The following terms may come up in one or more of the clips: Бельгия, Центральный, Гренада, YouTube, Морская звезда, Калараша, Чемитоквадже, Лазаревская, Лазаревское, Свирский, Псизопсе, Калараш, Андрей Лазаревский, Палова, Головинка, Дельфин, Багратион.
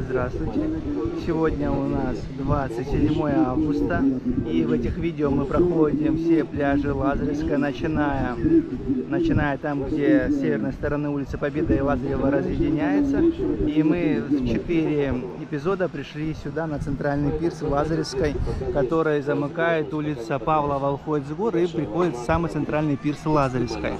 Здравствуйте! Сегодня у нас 27 августа, и в этих видео мы проходим все пляжи Лазаревска, начиная там, где с северной стороны улицы Победа и Лазарева разъединяется. И мы в 4 эпизода пришли сюда, на центральный пирс Лазаревской, который замыкает улица Павлова, уходит с гор и приходит самый центральный пирс Лазаревской.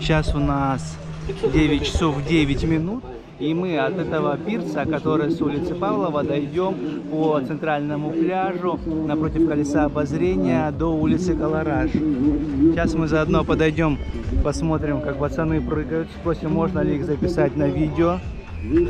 Сейчас у нас 9 часов 9 минут, и мы от этого пирса, который с улицы Павлова, дойдем по центральному пляжу напротив колеса обозрения до улицы Калараш. Сейчас мы заодно подойдем, посмотрим, как пацаны прыгают, спросим, можно ли их записать на видео.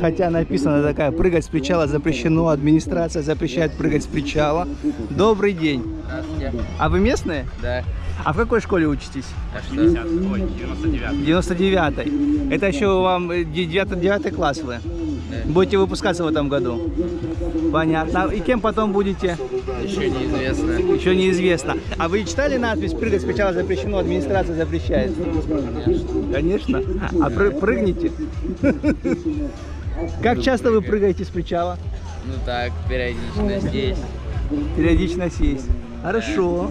Хотя написано такая: прыгать с причала запрещено, администрация запрещает прыгать с причала. Добрый день. Здравствуйте. А вы местные? Да. А в какой школе учитесь? 99-й. 99-й. Это еще вам 9 класс вы? Да. Будете выпускаться в этом году? Понятно. И кем потом будете? Еще неизвестно. Еще неизвестно. А вы читали надпись «Прыгать с причала запрещено, администрация запрещает»? Конечно. А прыгните? Как часто вы прыгаете с причала? Ну так, периодично здесь. Периодично здесь. Хорошо.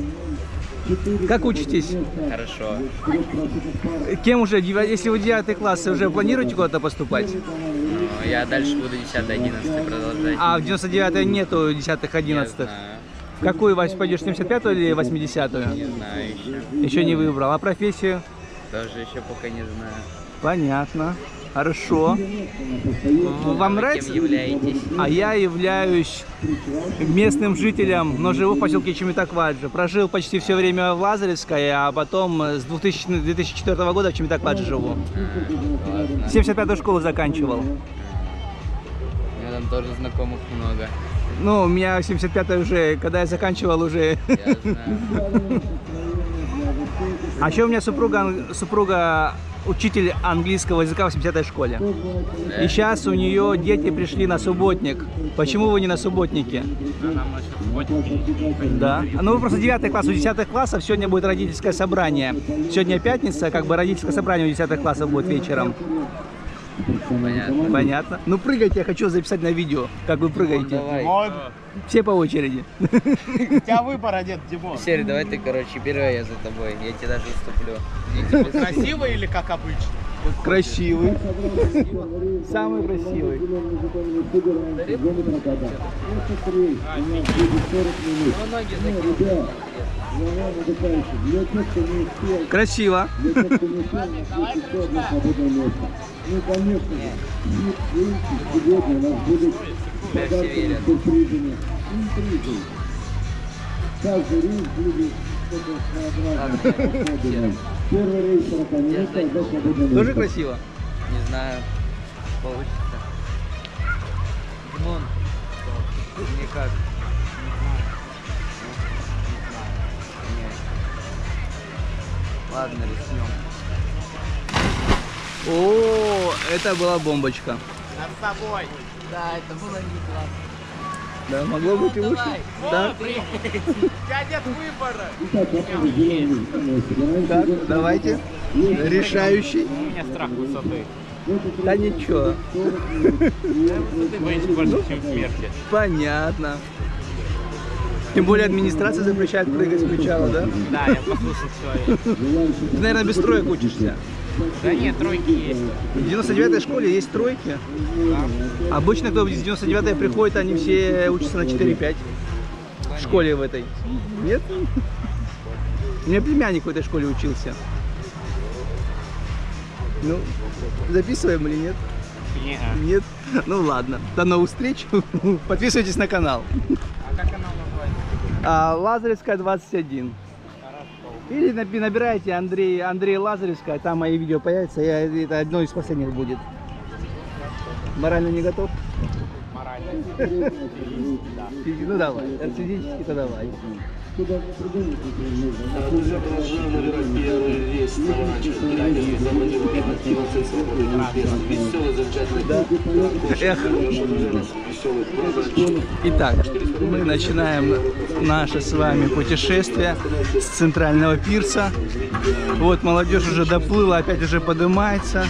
Как учитесь? Хорошо. Кем уже? Если вы 9 класс, уже планируете куда-то поступать? Ну, я дальше буду 10-11 продолжать. А в 99-й нету 10-11? В какую вас пойдешь, 75-ю или 80-ю? Не знаю еще. Еще не выбрал. А профессию? Тоже еще пока не знаю. Понятно. Хорошо. Вам нравится? Кем являетесь? А я являюсь местным жителем, но живу в поселке Чемитоквадже. Прожил почти все время в Лазаревской, а потом с 2004 года в Чемитоквадже живу. 75-ю школу заканчивал. У меня там тоже знакомых много. Ну, у меня 75-й уже, когда я заканчивал, уже... Я знаю. А еще у меня супруга учитель английского языка в 80-й школе. Да. И сейчас у нее дети пришли на субботник. Почему вы не на субботнике? Да. Ну, вы просто 9 класс, у 10 классов сегодня будет родительское собрание. Сегодня пятница, как бы родительское собрание у 10 классов будет вечером. Понятно. Понятно. Ну, прыгайте, я хочу записать на видео, как вы прыгаете. Давай. Все по очереди. У тебя выбора нет, Димон. Серый, давай ты, короче, первая, я за тобой. Я тебе даже уступлю. Красивый или как обычно? Красивый. Самый красивый. Красиво. Ну, конечно, сегодня у нас будут подарки с сюрпризами. Каждый рейс будет что-то своеобразное. Первый рейс ракомета до свободного места. Тоже красиво? Не знаю, получится. Димон, никак. Ладно, рискнем. О, это была бомбочка. С собой. Да, это было не классно. Да, могло быть и лучше. Да. Я нет выбора. Так, давайте. Решающий. У меня страх высоты. Да ничего. Боюсь больше, чем смерти. Понятно. Тем более администрация запрещает прыгать с причала, да? Да, я послушал человека. Ты, наверное, без троек учишься. Да нет, тройки есть. В 99-й школе есть тройки? Да. Обычно, кто из 99-й приходит, они все учатся на 4-5. В школе в этой. Нет? У меня племянник в этой школе учился. Ну, записываем или нет? Нет. Ну ладно. До новых встреч. Подписывайтесь на канал. А как канал называется? Лазаревская 21. Или набираете Андрей Лазаревский, там мои видео появятся, это одно из последних будет. Морально не готов? Морально. Ну давай, физически-то давай. Итак, мы начинаем наше с вами путешествие с центрального пирса. Вот молодежь уже доплыла, опять уже поднимается.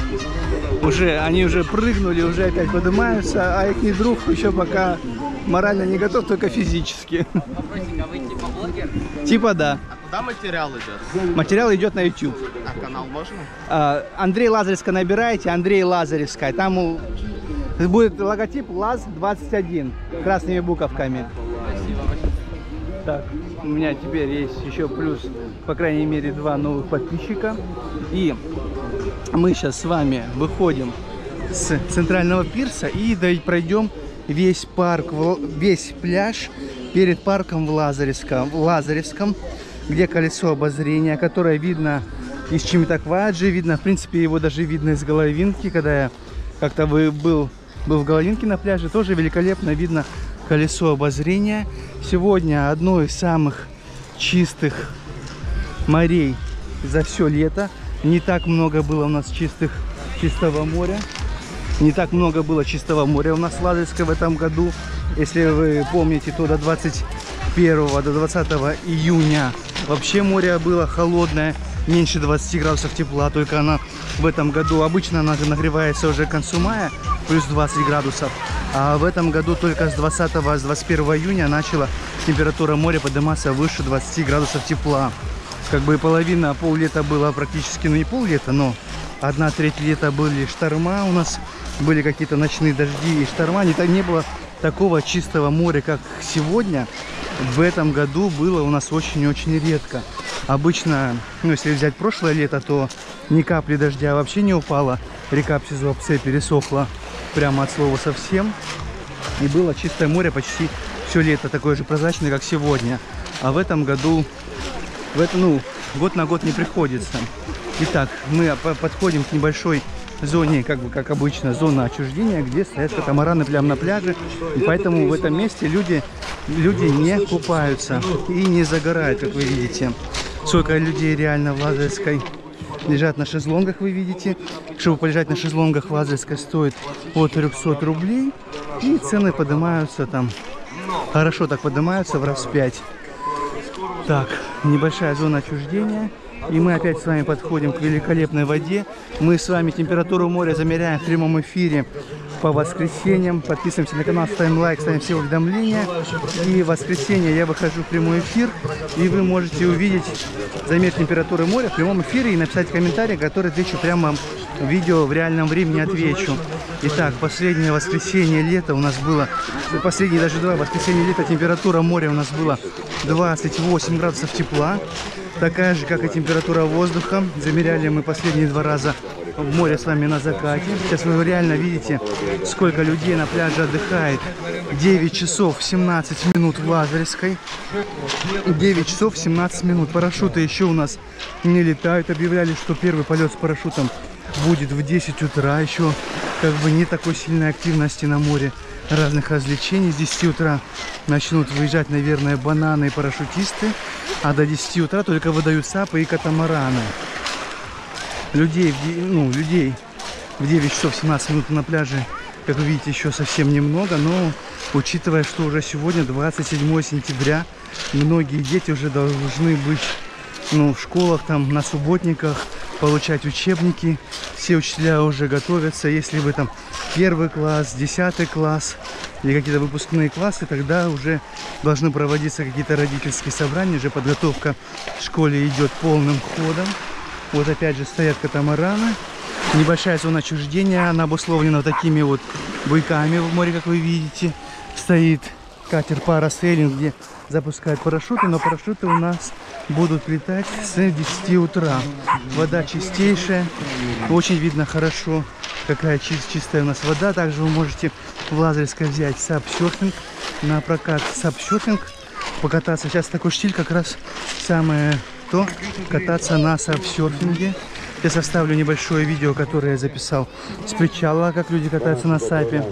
Они уже прыгнули, уже опять поднимаются, а их друг еще пока морально не готов, только физически. Вопросик, а вы типа блогер? Типа да. Куда материал идет? Материал идет на YouTube. А канал можно? Андрей Лазаревский набираете, Андрей Лазаревский. Там будет логотип ЛАЗ-21 красными буковками. Спасибо. Так, у меня теперь есть еще плюс, по крайней мере, 2 новых подписчика. И мы сейчас с вами выходим с центрального пирса и пройдем весь парк, весь пляж перед парком в Лазаревском. Где колесо обозрения, которое видно из Чемитокваджи, видно, в принципе, его даже видно из Головинки. Когда я как-то был в Головинке на пляже, тоже великолепно видно колесо обозрения. Сегодня одно из самых чистых морей за все лето. Не так много было у нас чистого моря. Не так много было чистого моря у нас в Лазаревском в этом году. Если вы помните, то до 21 до 20 июня вообще море было холодное, меньше 20 градусов тепла, только она в этом году, обычно она нагревается уже к концу мая, плюс 20 градусов, а в этом году только с 21 июня начала температура моря подниматься выше 20 градусов тепла. Как бы половина, пол-лета было практически, ну не пол-лета, но 1/3 лета были шторма у нас, были какие-то ночные дожди и шторма, не было такого чистого моря, как сегодня. В этом году было у нас очень-очень редко. Обычно, ну, если взять прошлое лето, то ни капли дождя вообще не упало. Река Псизопсе пересохла прямо от слова совсем. И было чистое море почти все лето, такое же прозрачное, как сегодня. А в этом году, год на год не приходится. Итак, мы подходим к небольшой зоне, как обычно, зона отчуждения, где стоят катамараны прямо на пляже. И поэтому в этом месте люди не купаются и не загорают, как вы видите. Сколько людей реально в Лазаревской лежат на шезлонгах, вы видите. Чтобы полежать на шезлонгах в Лазаревской стоит от 300 рублей. И цены поднимаются там, хорошо так поднимаются, в раз 5. Так, небольшая зона отчуждения. И мы опять с вами подходим к великолепной воде. Мы с вами температуру моря замеряем в прямом эфире по воскресеньям. Подписываемся на канал, ставим лайк, ставим все уведомления. И в воскресенье я выхожу в прямой эфир, и вы можете увидеть замер температуры моря в прямом эфире и написать комментарий, который отвечу прямо в видео, в реальном времени отвечу. Итак, последнее воскресенье лета у нас было, последние даже 2 воскресенья лета температура моря у нас была 28 градусов тепла. Такая же, как и температура воздуха. Замеряли мы последние 2 раза в море с вами на закате. Сейчас вы реально видите, сколько людей на пляже отдыхает. 9 часов 17 минут в Лазаревской. 9 часов 17 минут. Парашюты еще у нас не летают. Объявляли, что первый полет с парашютом будет в 10 утра. Еще как бы не такой сильной активности на море. Разных развлечений. С 10 утра начнут выезжать, наверное, бананы и парашютисты, а до 10 утра только выдают сапы и катамараны. Людей в 9 часов 17 минут на пляже, как вы видите, еще совсем немного, но учитывая, что уже сегодня 27 сентября, многие дети уже должны быть, ну, в школах, там, на субботниках, получать учебники, все учителя уже готовятся, если вы там 1 класс, 10 класс или какие-то выпускные классы, тогда уже должны проводиться какие-то родительские собрания, уже подготовка в школе идет полным ходом. Вот опять же стоят катамараны, небольшая зона отчуждения, она обусловлена такими вот буйками в море, как вы видите, стоит катер парасейлинг, где запускают парашюты, но парашюты у нас будут летать с 10 утра. Вода чистейшая, очень видно хорошо, какая чистая у нас вода. Также вы можете в Лазаревской взять сапсерфинг, на прокат сапсерфинг, покататься. Сейчас такой штиль, как раз самое то, кататься на сапсерфинге. Я составлю небольшое видео, которое я записал с причала, как люди катаются на сапе.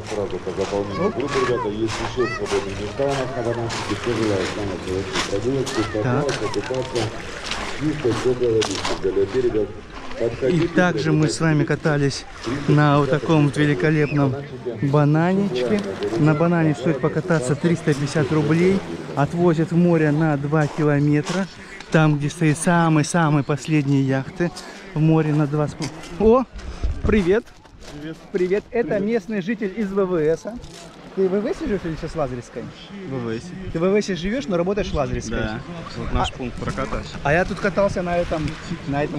И также мы с вами катались на вот таком вот великолепном бананечке. На банане стоит покататься 350 рублей. Отвозят в море на 2 километра. Там, где стоят самые-самые последние яхты. В море на 2... О, привет! Привет! Привет! Это привет. Местный житель из ВВС-а. Ты в ВВСе живешь или сейчас в Лазаревской? ВВС. Ты в ВВСе живешь, но работаешь в Лазаревской. Да, вот наш пункт прокатать. А я тут катался на этом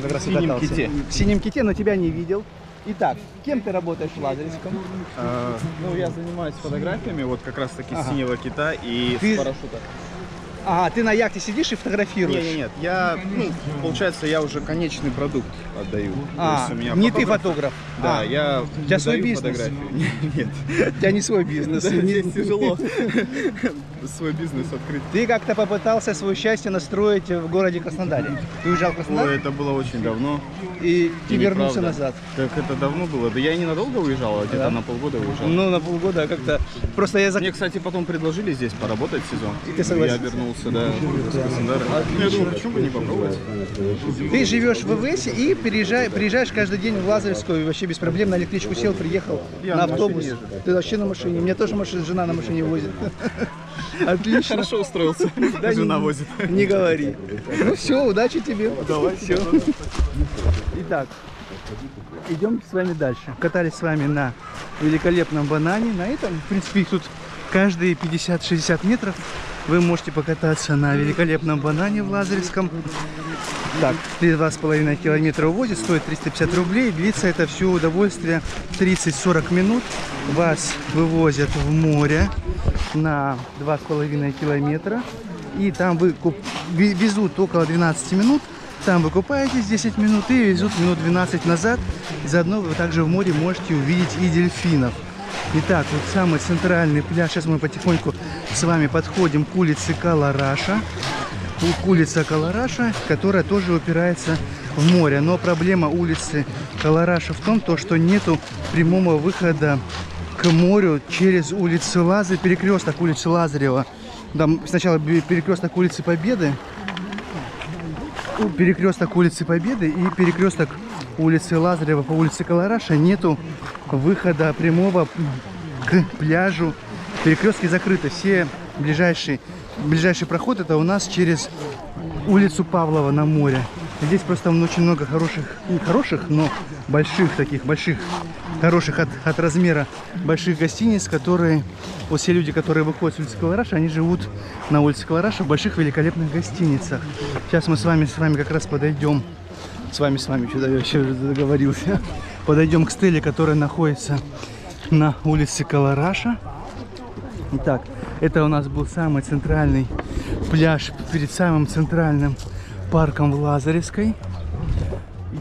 как раз и катался. Ките. В синем ките, но тебя не видел. Итак, кем ты работаешь в Лазаревском? Ну, я занимаюсь фотографиями, вот как раз таки с синего кита и с парашюта. Ага, ты на яхте сидишь и фотографируешь? Нет, нет, получается, я уже конечный продукт отдаю. А, не ты фотограф? Да, я отдаю фотографию. Нет, у тебя не свой бизнес. Здесь тяжело свой бизнес открыть. Ты как-то попытался свое счастье настроить в городе Краснодаре. Ты уезжал в Краснодар? Это было очень давно. И ты вернулся назад? Так это давно было. Да я ненадолго уезжал, а где-то на полгода уезжал. Ну, на полгода как-то... Мне, кстати, потом предложили здесь поработать сезон. И ты согласился? Я вернулся. Да, я думаю, почему бы не попробовать? Ты живешь в ВВСе и приезжаешь каждый день в Лазаревскую, вообще без проблем, на электричку сел, приехал, на автобус. Ты вообще на машине, меня тоже жена на машине возит. Отлично. Хорошо устроился, жена возит. Не говори. Ну все, удачи тебе. Давай, все. Итак, идем с вами дальше. Катались с вами на великолепном банане, на этом, в принципе, их тут каждые 50-60 метров. Вы можете покататься на великолепном банане в Лазаревском. Так, 3,5 километра увозит, стоит 350 рублей. Длится это все удовольствие 30-40 минут. Вас вывозят в море на 2,5 километра. И там вы везут около 12 минут. Там вы купаетесь 10 минут и везут минут 12 назад. Заодно вы также в море можете увидеть и дельфинов. Итак, вот самый центральный пляж. Сейчас мы потихоньку с вами подходим к улице Калараша. Улица Калараша, которая тоже упирается в море. Но проблема улицы Калараша в том, что нету прямого выхода к морю через улицу Лазарева, перекресток улицы Лазарева. Там сначала перекресток улицы Победы, и перекресток улицы Лазарева по улице Калараша. Нету выхода прямого к пляжу. Перекрестки закрыты. Все ближайший проход это у нас через улицу Павлова на море. Здесь просто очень много хороших от размера больших гостиниц, которые вот все люди, которые выходят с улицы Калараша, они живут на улице Калараша в больших великолепных гостиницах. Сейчас мы с вами как раз подойдем. Сюда я еще договорился. Подойдем к стеле, которая находится на улице Калараша. Итак, это у нас был самый центральный пляж перед самым центральным парком в Лазаревской.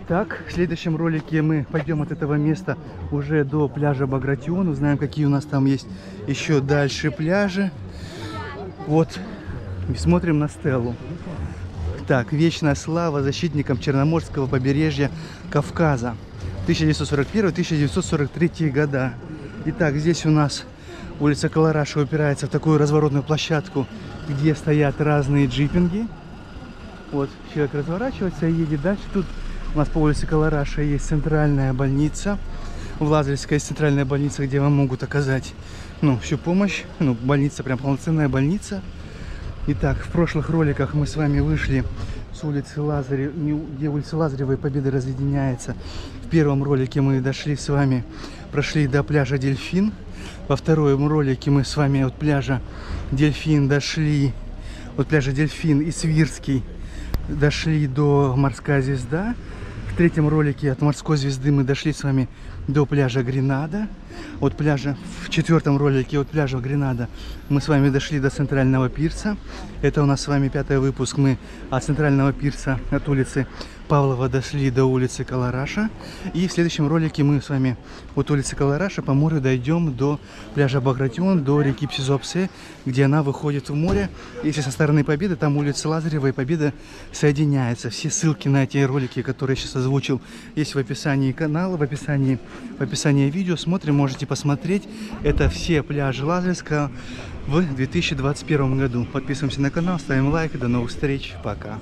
Итак, в следующем ролике мы пойдем от этого места уже до пляжа Багратион. Узнаем, какие у нас там есть еще дальше пляжи. Вот, и смотрим на стелу. Так, вечная слава защитникам Черноморского побережья Кавказа. 1941-1943 года. Итак, здесь у нас улица Калараша упирается в такую разворотную площадку, где стоят разные джипинги. Вот, человек разворачивается и едет дальше. Тут у нас по улице Калараша есть центральная больница. В Лазаревской есть центральная больница, где вам могут оказать всю помощь. Больница, прям полноценная больница. Итак, в прошлых роликах мы с вами вышли с улицы Лазарева, где улица Лазарева и Победы разъединяется. В первом ролике мы прошли до пляжа Дельфин. Во втором ролике мы с вами от пляжа Дельфин и Свирский дошли до Морская звезда. В третьем ролике от Морской звезды мы дошли с вами до пляжа Гренада. В четвертом ролике от пляжа Гренада мы с вами дошли до Центрального пирса. Это у нас с вами 5-й выпуск. Мы от Центрального пирса, от улицы Павлова дошли до улицы Калараша. И в следующем ролике мы с вами от улицы Калараша по морю дойдем до пляжа Багратион, до реки Псизопсе, где она выходит в море. Если со стороны Победы, там улица Лазарева и Победа соединяется. Все ссылки на те ролики, которые я сейчас озвучил, есть в описании канала, в описании видео. Можете посмотреть. Это все пляжи Лазаревска в 2021 году. Подписываемся на канал, ставим лайк. До новых встреч. Пока.